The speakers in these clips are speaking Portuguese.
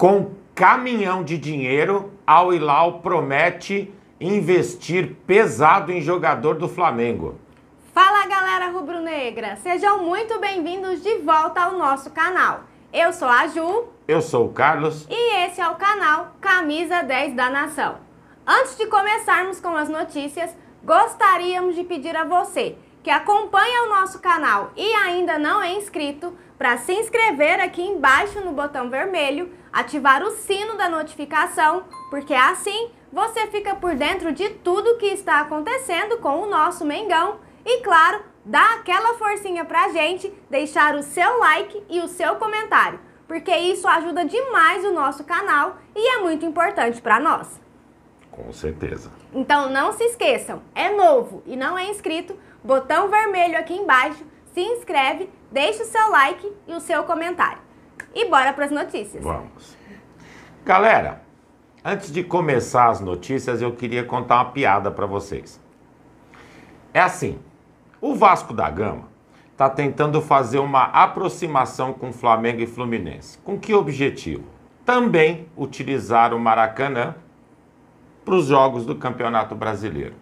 Com caminhão de dinheiro, Al Hilal promete investir pesado em jogador do Flamengo. Fala, galera rubro-negra! Sejam muito bem-vindos de volta ao nosso canal. Eu sou a Ju. Eu sou o Carlos. E esse é o canal Camisa 10 da Nação. Antes de começarmos com as notícias, gostaríamos de pedir a você que acompanha o nosso canal e ainda não é inscrito, para se inscrever aqui embaixo no botão vermelho, ativar o sino da notificação, porque assim você fica por dentro de tudo que está acontecendo com o nosso Mengão e, claro, dá aquela forcinha pra gente deixar o seu like e o seu comentário, porque isso ajuda demais o nosso canal e é muito importante para nós. Com certeza. Então não se esqueçam, é novo e não é inscrito, botão vermelho aqui embaixo, se inscreve, deixe o seu like e o seu comentário. E bora para as notícias. Vamos. Galera, antes de começar as notícias, eu queria contar uma piada para vocês. É assim, o Vasco da Gama está tentando fazer uma aproximação com Flamengo e Fluminense. Com que objetivo? Também utilizar o Maracanã para os jogos do Campeonato Brasileiro.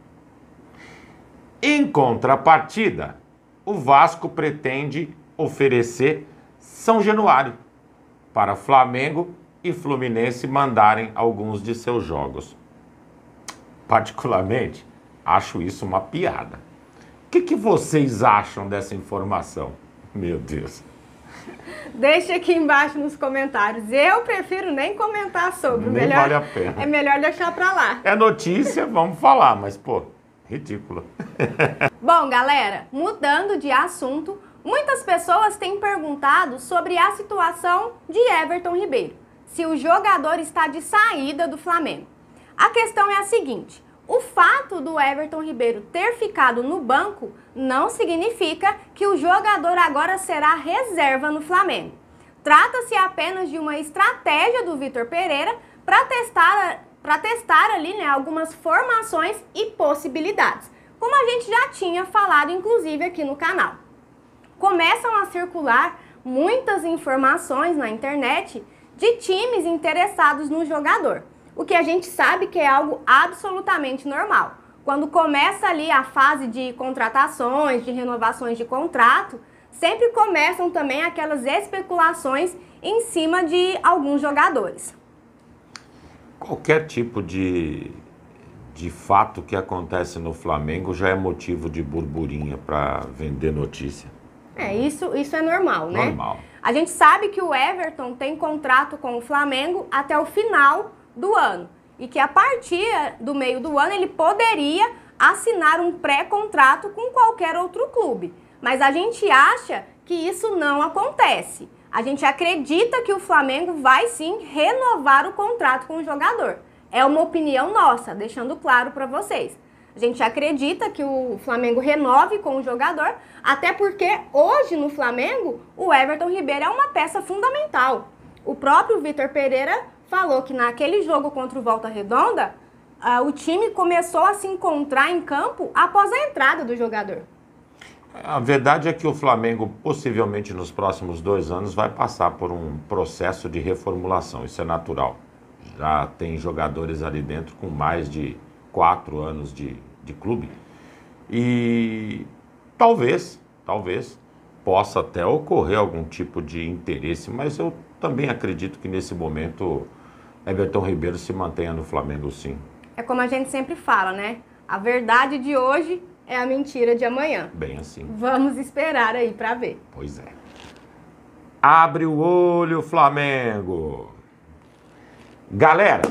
Em contrapartida, o Vasco pretende oferecer São Januário para Flamengo e Fluminense mandarem alguns de seus jogos. Particularmente, acho isso uma piada. O que vocês acham dessa informação? Meu Deus. Deixa aqui embaixo nos comentários. Eu prefiro nem comentar sobre. Nem melhor, vale a pena. É melhor deixar pra lá. É notícia, vamos falar, mas pô, ridículo. Bom, galera, mudando de assunto, muitas pessoas têm perguntado sobre a situação de Everton Ribeiro, se o jogador está de saída do Flamengo. A questão é a seguinte: o fato do Everton Ribeiro ter ficado no banco não significa que o jogador agora será reserva no Flamengo. Trata-se apenas de uma estratégia do Vitor Pereira para testar ali, algumas formações e possibilidades, como a gente já tinha falado, inclusive, aqui no canal. Começam a circular muitas informações na internet de times interessados no jogador, o que a gente sabe que é algo absolutamente normal. Quando começa ali a fase de contratações, de renovações de contrato, sempre começam também aquelas especulações em cima de alguns jogadores. Qualquer tipo de fato que acontece no Flamengo já é motivo de burburinha para vender notícia. É, isso é normal, né? Normal. A gente sabe que o Everton tem contrato com o Flamengo até o final do ano e que a partir do meio do ano ele poderia assinar um pré-contrato com qualquer outro clube. Mas a gente acha que isso não acontece. A gente acredita que o Flamengo vai sim renovar o contrato com o jogador. É uma opinião nossa, deixando claro para vocês. A gente acredita que o Flamengo renove com o jogador, até porque hoje no Flamengo o Everton Ribeiro é uma peça fundamental. O próprio Vitor Pereira falou que naquele jogo contra o Volta Redonda, o time começou a se encontrar em campo após a entrada do jogador. A verdade é que o Flamengo, possivelmente nos próximos 2 anos, vai passar por um processo de reformulação. Isso é natural. Já tem jogadores ali dentro com mais de 4 anos de clube. E talvez possa até ocorrer algum tipo de interesse, mas eu também acredito que nesse momento Everton Ribeiro se mantenha no Flamengo, sim. É como a gente sempre fala, né? A verdade de hoje é a mentira de amanhã. Bem assim. Vamos esperar aí pra ver. Pois é. Abre o olho, Flamengo! Galera,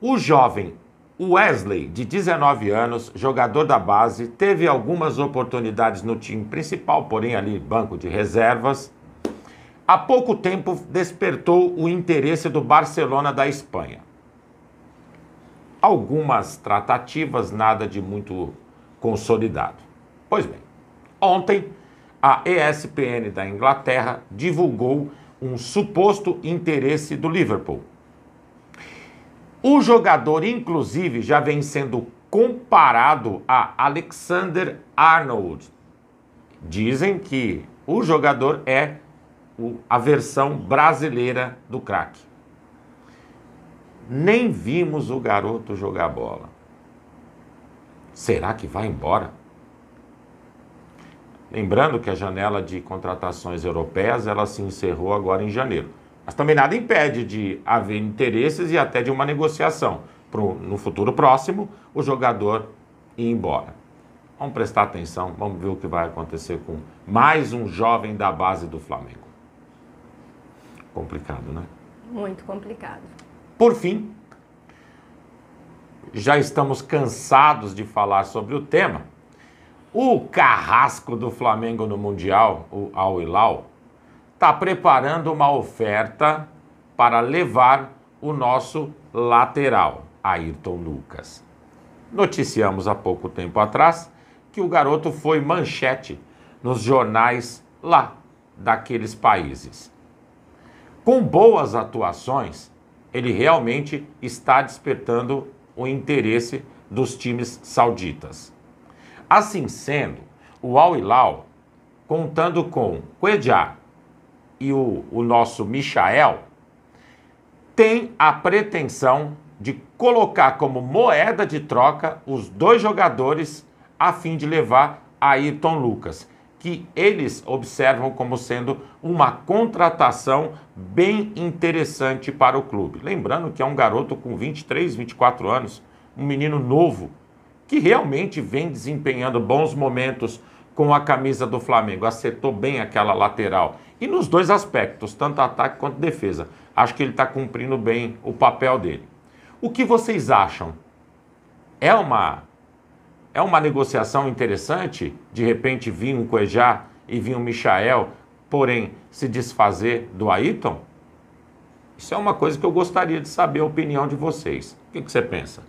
o jovem Wesley, de 19 anos, jogador da base, teve algumas oportunidades no time principal, porém ali banco de reservas. Há pouco tempo despertou o interesse do Barcelona da Espanha. Algumas tratativas, nada de muito consolidado. Pois bem, ontem a ESPN da Inglaterra divulgou um suposto interesse do Liverpool. O jogador, inclusive, já vem sendo comparado a Alexander Arnold. Dizem que o jogador é a versão brasileira do craque. nem vimos o garoto jogar bola. Será que vai embora? Lembrando que a janela de contratações europeias, ela se encerrou agora em janeiro. Mas também nada impede de haver interesses e até de uma negociação no futuro próximo, o jogador ir embora. Vamos prestar atenção, vamos ver o que vai acontecer com mais um jovem da base do Flamengo. Complicado, né? Muito complicado. Por fim, já estamos cansados de falar sobre o tema. O carrasco do Flamengo no Mundial, o Al Hilal, está preparando uma oferta para levar o nosso lateral, Ayrton Lucas. Noticiamos há pouco tempo atrás que o garoto foi manchete nos jornais lá daqueles países. Com boas atuações, ele realmente está despertando o interesse dos times sauditas. Assim sendo, o Al Hilal, contando com Cuéllar e o nosso Michael, tem a pretensão de colocar como moeda de troca os dois jogadores a fim de levar Ayrton Lucas, que eles observam como sendo uma contratação bem interessante para o clube. Lembrando que é um garoto com 23, 24 anos, um menino novo, que realmente vem desempenhando bons momentos com a camisa do Flamengo, acertou bem aquela lateral. E nos dois aspectos, tanto ataque quanto defesa. Acho que ele está cumprindo bem o papel dele. O que vocês acham? É uma negociação interessante? De repente vir um Cuéllar e vir um Michael, porém se desfazer do Ayrton? Isso é uma coisa que eu gostaria de saber a opinião de vocês. O que você pensa?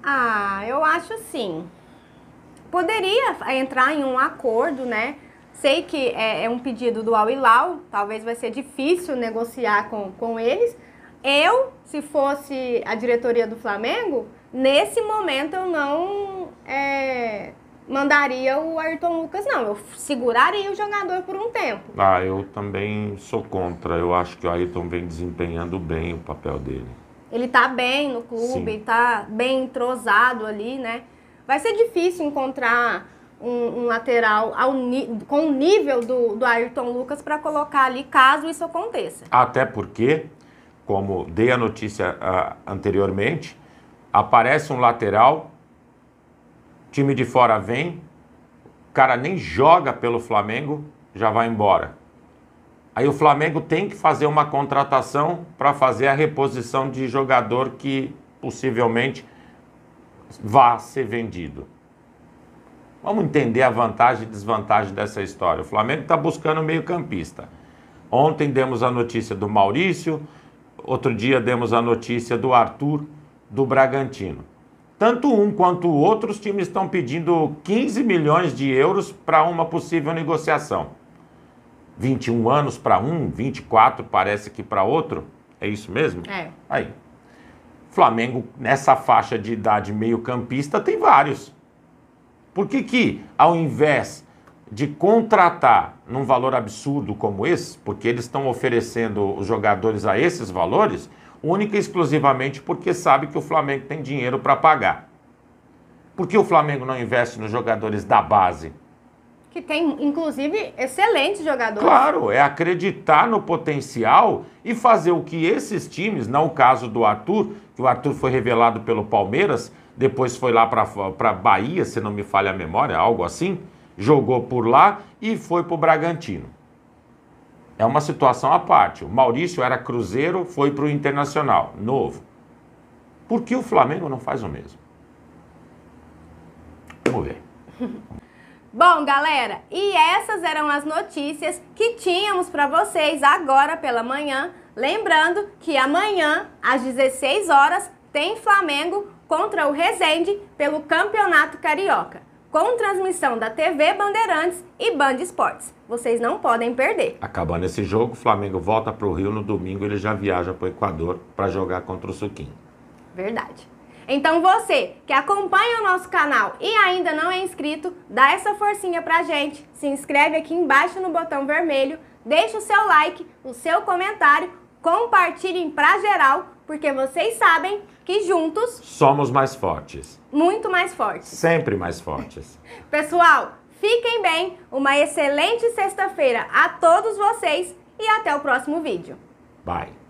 Ah, eu acho sim. Poderia entrar em um acordo, né? Sei que é um pedido do Al Hilal, talvez vai ser difícil negociar com eles. Eu, se fosse a diretoria do Flamengo, nesse momento eu não mandaria o Ayrton Lucas, não. Eu seguraria o jogador por um tempo. Ah, eu também sou contra. Eu acho que o Ayrton vem desempenhando bem o papel dele. Ele tá bem no clube, ele tá bem entrosado ali, né? Vai ser difícil encontrar um lateral com o nível do Ayrton Lucas para colocar ali, caso isso aconteça. Até porque, como dei a notícia anteriormente, aparece um lateral, time de fora vem, o cara nem joga pelo Flamengo, já vai embora. Aí o Flamengo tem que fazer uma contratação para fazer a reposição de jogador que possivelmente vá ser vendido. Vamos entender a vantagem e desvantagem dessa história. O Flamengo está buscando meio-campista. Ontem demos a notícia do Maurício, outro dia demos a notícia do Arthur, do Bragantino. Tanto um quanto o outro, os times estão pedindo 15 milhões de euros para uma possível negociação. 21 anos para um, 24 parece que para outro. É isso mesmo? É. Aí. Flamengo, nessa faixa de idade meio-campista, tem vários. Por que que, ao invés de contratar num valor absurdo como esse, porque eles estão oferecendo os jogadores a esses valores, única e exclusivamente porque sabe que o Flamengo tem dinheiro para pagar. Por que o Flamengo não investe nos jogadores da base? Que tem, inclusive, excelentes jogadores. Claro, é acreditar no potencial e fazer o que esses times, não o caso do Arthur, que o Arthur foi revelado pelo Palmeiras, depois foi lá para Bahia, se não me falha a memória, algo assim, jogou por lá e foi para o Bragantino. É uma situação à parte. O Maurício era Cruzeiro, foi para o Internacional, novo. Por que o Flamengo não faz o mesmo? Vamos ver. Bom, galera, e essas eram as notícias que tínhamos para vocês agora pela manhã. Lembrando que amanhã, às 16 horas, tem Flamengo contra o Rezende pelo Campeonato Carioca, com transmissão da TV Bandeirantes e Band Esportes. Vocês não podem perder. Acabando esse jogo, o Flamengo volta para o Rio no domingo, ele já viaja para o Equador para jogar contra o Suquinho. Verdade. Então você que acompanha o nosso canal e ainda não é inscrito, dá essa forcinha pra gente, se inscreve aqui embaixo no botão vermelho, deixa o seu like, o seu comentário, compartilhem pra geral, Porque vocês sabem que juntos... somos mais fortes. Muito mais fortes. Sempre mais fortes. Pessoal, fiquem bem, uma excelente sexta-feira a todos vocês e até o próximo vídeo. Bye.